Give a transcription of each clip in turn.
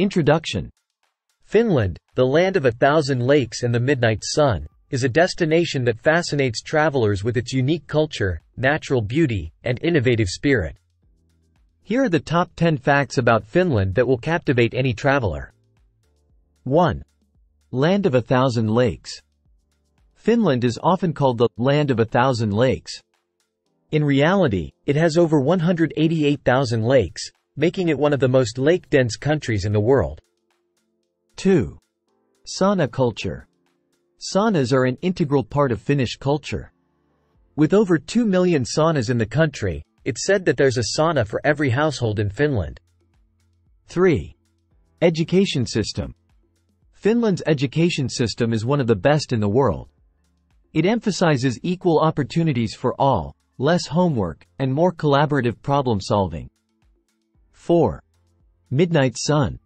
Introduction. Finland, the land of 1,000 lakes and the midnight sun, is a destination that fascinates travelers with its unique culture, natural beauty, and innovative spirit. Here are the top 10 facts about Finland that will captivate any traveler. 1. Land of 1,000 lakes. Finland is often called the land of 1,000 lakes. In reality, it has over 188,000 lakes, making it one of the most lake-dense countries in the world. 2. Sauna culture. Saunas are an integral part of Finnish culture. With over 2 million saunas in the country, it's said that there's a sauna for every household in Finland. 3. Education system. Finland's education system is one of the best in the world. It emphasizes equal opportunities for all, less homework, and more collaborative problem-solving. 4. Midnight sun.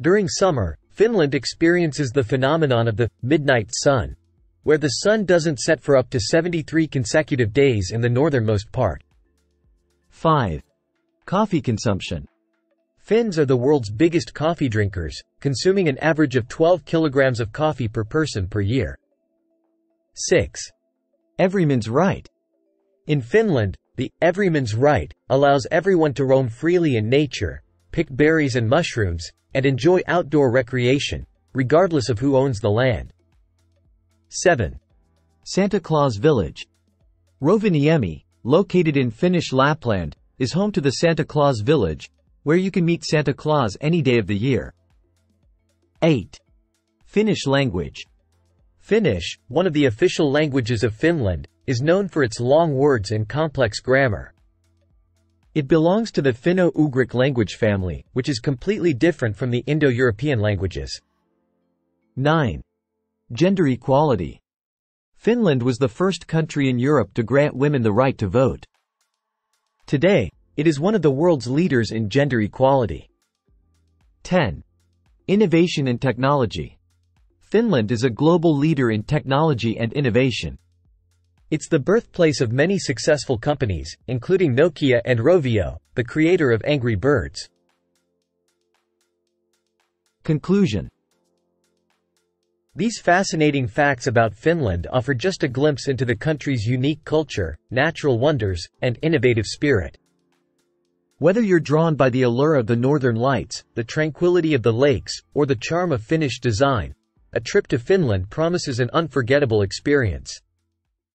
During summer, Finland experiences the phenomenon of the midnight sun, where the sun doesn't set for up to 73 consecutive days in the northernmost part. 5. Coffee consumption. Finns are the world's biggest coffee drinkers, consuming an average of 12 kilograms of coffee per person per year. 6. Everyman's right. In Finland, the everyman's right allows everyone to roam freely in nature, pick berries and mushrooms, and enjoy outdoor recreation, regardless of who owns the land. 7. Santa Claus Village. Rovaniemi, located in Finnish Lapland, is home to the Santa Claus Village, where you can meet Santa Claus any day of the year. 8. Finnish language. Finnish, one of the official languages of Finland, is known for its long words and complex grammar. It belongs to the Finno-Ugric language family, which is completely different from the Indo-European languages. 9. Gender equality. Finland was the first country in Europe to grant women the right to vote. Today, it is one of the world's leaders in gender equality. 10. Innovation and technology. Finland is a global leader in technology and innovation. It's the birthplace of many successful companies, including Nokia and Rovio, the creator of Angry Birds. Conclusion. These fascinating facts about Finland offer just a glimpse into the country's unique culture, natural wonders, and innovative spirit. Whether you're drawn by the allure of the Northern Lights, the tranquility of the lakes, or the charm of Finnish design, a trip to Finland promises an unforgettable experience.